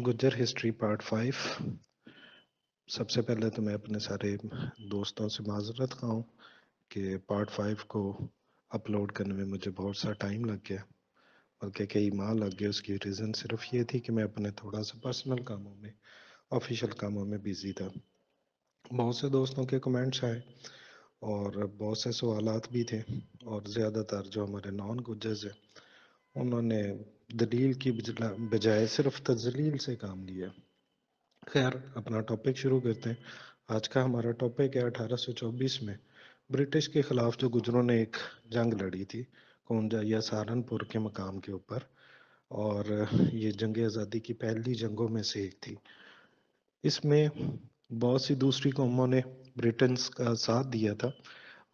गुजर history part 5। सबसे पहले तो मैं अपने सारे दोस्तों से माजरत का हूँ कि पार्ट 5 को अपलोड करने में मुझे बहुत सा टाइम लग गया, बल्कि कई माह लग गए। उसकी रीज़न सिर्फ ये थी कि मैं अपने थोड़ा सा पर्सनल कामों में, ऑफिशियल कामों में बिज़ी था। बहुत से दोस्तों के कमेंट्स आए और बहुत से सवालात भी थे, और ज़्यादातर जो हमारे नॉन गुजर्स हैं उन्होंने दलील की बजाय सिर्फ तजलील से काम लिया। खैर, अपना टॉपिक शुरू करते हैं। आज का हमारा टॉपिक है 1824 में ब्रिटिश के ख़िलाफ़ जो गुजरों ने एक जंग लड़ी थी कौनजा या सहारनपुर के मकाम के ऊपर, और ये जंग आज़ादी की पहली जंगों में से एक थी। इसमें बहुत सी दूसरी कौमों ने ब्रिटेन का साथ दिया था,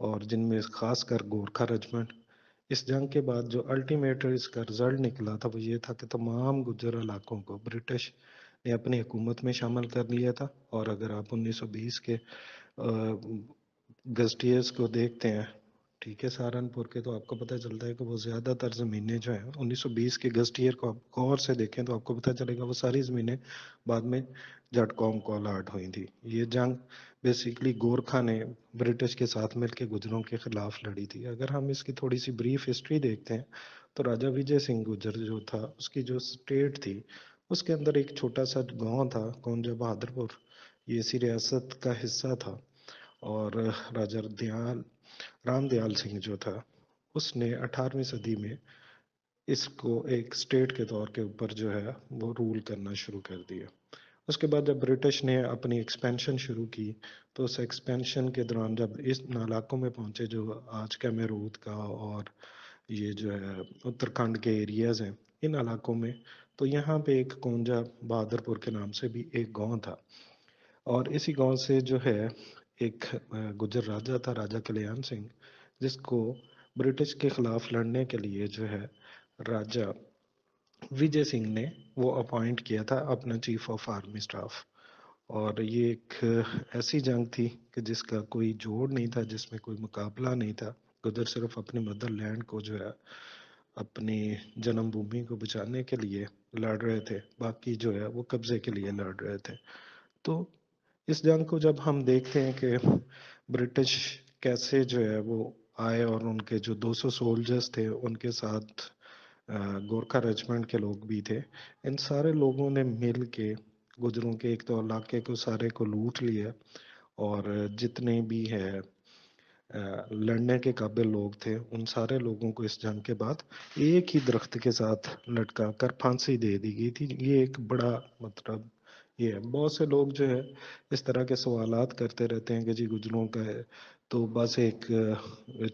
और जिनमें ख़ासकर गोरखा रेजिमेंट। इस जंग के बाद जो अल्टीमेट इसका रिजल्ट निकला था वो ये था कि तमाम गुजर इलाकों को ब्रिटिश ने अपनी हुकूमत में शामिल कर लिया था। और अगर आप 1920 के गजटियस को देखते हैं, ठीक है, सहारनपुर के, तो आपको पता चलता है कि वो ज़्यादातर ज़मीनें जो हैं 1920 के गजटियर को आप गौर से देखें तो आपको पता चलेगा वो सारी ज़मीनें बाद में जाट कौम को अलाट हुई थी। ये जंग बेसिकली गोरखा ने ब्रिटिश के साथ मिलकर गुजरों के ख़िलाफ़ लड़ी थी। अगर हम इसकी थोड़ी सी ब्रीफ हिस्ट्री देखते हैं तो राजा विजय सिंह गुजर जो था, उसकी जो स्टेट थी उसके अंदर एक छोटा सा गाँव था कौंजा बहादुरपुर। ये इसी रियासत का हिस्सा था, और राजा राम दयाल सिंह जो था उसने 18वीं सदी में इसको एक स्टेट के तौर के ऊपर जो है वो रूल करना शुरू कर दिया। उसके बाद जब ब्रिटिश ने अपनी एक्सपेंशन शुरू की तो उस एक्सपेंशन के दौरान जब इस इलाकों में पहुंचे जो आज का मेरूत का और ये जो है उत्तराखंड के एरियाज़ हैं, इन इलाकों में, तो यहाँ पे एक कौंजा बहादुरपुर के नाम से भी एक गाँव था, और इसी गाँव से जो है एक गुजर राजा था, राजा कल्याण सिंह, जिसको ब्रिटिश के ख़िलाफ़ लड़ने के लिए जो है राजा विजय सिंह ने वो अपॉइंट किया था अपना चीफ ऑफ आर्मी स्टाफ। और ये एक ऐसी जंग थी कि जिसका कोई जोड़ नहीं था, जिसमें कोई मुकाबला नहीं था। गुजर सिर्फ अपने मदरलैंड को जो है, अपनी जन्मभूमि को बचाने के लिए लड़ रहे थे, बाकी जो है वो कब्ज़े के लिए लड़ रहे थे। तो इस जंग को जब हम देखते हैं कि ब्रिटिश कैसे जो है वो आए, और उनके जो 200 सोल्जर्स थे उनके साथ गोरखा रेजिमेंट के लोग भी थे, इन सारे लोगों ने मिल के गुजरों के एक तो इलाके को सारे को लूट लिया, और जितने भी है लड़ने के काबिल लोग थे उन सारे लोगों को इस जंग के बाद एक ही दरख्त के साथ लटका कर फांसी दे दी गई थी। ये एक बड़ा, मतलब ये बहुत से लोग जो है इस तरह के सवालात करते रहते हैं कि जी गुजरों का तो बस एक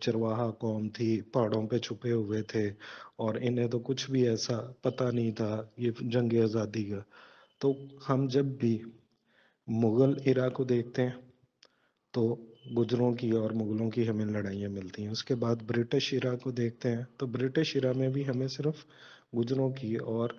चरवाहा कौम थी, पहाड़ों पे छुपे हुए थे, और इन्हें तो कुछ भी ऐसा पता नहीं था ये जंग आज़ादी का। तो हम जब भी मुग़ल इरा को देखते हैं तो गुजरों की और मुग़लों की हमें लड़ाइयाँ मिलती हैं। उसके बाद ब्रिटिश इरा को देखते हैं तो ब्रिटिश इरा में भी हमें सिर्फ गुजरों की और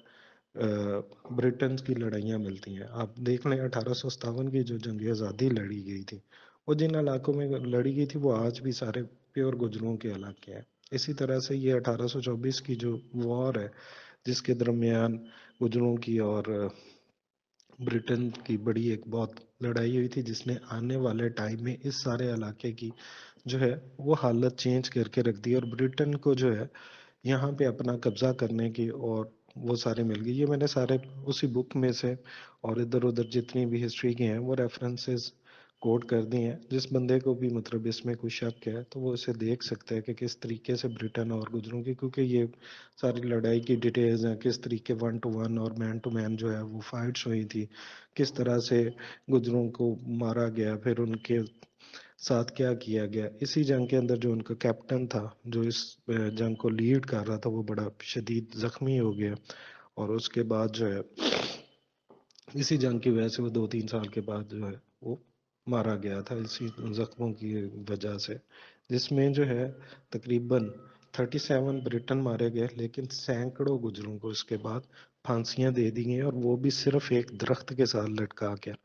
ब्रिटेन की लड़ाइयाँ मिलती हैं। आप देख लें 1857 की जो जंग आज़ादी लड़ी गई थी वो जिन इलाकों में लड़ी गई थी वो आज भी सारे प्योर गुजरों के इलाके हैं। इसी तरह से ये 1824 की जो वॉर है जिसके दरमियान गुजरों की और ब्रिटेन की बड़ी एक बहुत लड़ाई हुई थी, जिसने आने वाले टाइम में इस सारे इलाके की जो है वो हालत चेंज करके रख दी, और ब्रिटेन को जो है यहाँ पर अपना कब्ज़ा करने की और वो सारे मिल गए। ये मैंने सारे उसी बुक में से और इधर उधर जितनी भी हिस्ट्री की हैं वो रेफरेंसेस कोट कर दी हैं। जिस बंदे को भी मतलब इसमें कोई शक है तो वो इसे देख सकता है कि किस तरीके से ब्रिटेन और गुजरों की, क्योंकि ये सारी लड़ाई की डिटेल्स हैं, किस तरीके 1-to-1 और मैन-to-मैन जो है वो फाइट्स हुई थी, किस तरह से गुजरों को मारा गया, फिर उनके साथ क्या किया गया। इसी जंग के अंदर जो उनका कैप्टन था जो इस जंग को लीड कर रहा था वो बड़ा शदीद ज़ख्मी हो गया, और उसके बाद जो है इसी जंग की वजह से वो 2-3 साल के बाद जो है वो मारा गया था इसी ज़ख्मों की वजह से, जिसमें जो है तकरीबन 37 ब्रिटेन मारे गए, लेकिन सैकड़ों गुजरों को इसके बाद फांसियाँ दे दी गई, और वो भी सिर्फ एक दरख्त के साथ लटका कर।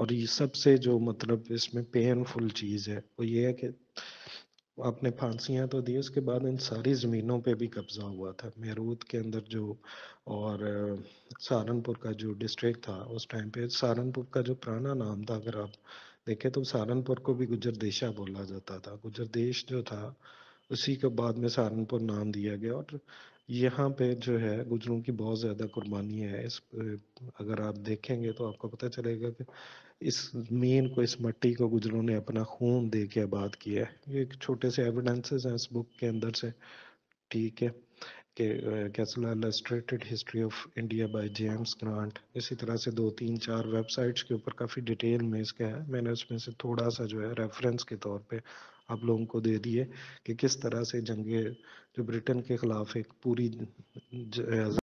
और ये सबसे जो मतलब इसमें पेनफुल चीज़ है वो ये है कि आपने फांसियाँ तो दी, उसके बाद इन सारी ज़मीनों पे भी कब्ज़ा हुआ था। मेरूत के अंदर जो और सहारनपुर का जो डिस्ट्रिक्ट था उस टाइम पे, सहारनपुर का जो पुराना नाम था अगर आप देखें तो सहारनपुर को भी गुजरदेशा बोला जाता था। गुजरदेश जो था उसी को बाद में सहारनपुर नाम दिया गया। और यहाँ पे जो है गुजरों की बहुत ज़्यादा कुर्बानी है। इस अगर आप देखेंगे तो आपको पता चलेगा कि इस ज़मीन को, इस मिट्टी को गुजरों ने अपना खून दे के आबाद किया है। ये छोटे से एविडेंसेस हैं इस बुक के अंदर से, ठीक है, कि Cassell's illustrated history of India by James Grant. इसी तरह से 2, 3, 4 वेबसाइट्स के ऊपर काफ़ी डिटेल में इसका है। मैंने उसमें से थोड़ा सा जो है रेफरेंस के तौर पे आप लोगों को दे दिए कि किस तरह से जंगे जो ब्रिटेन के ख़िलाफ़ एक पूरी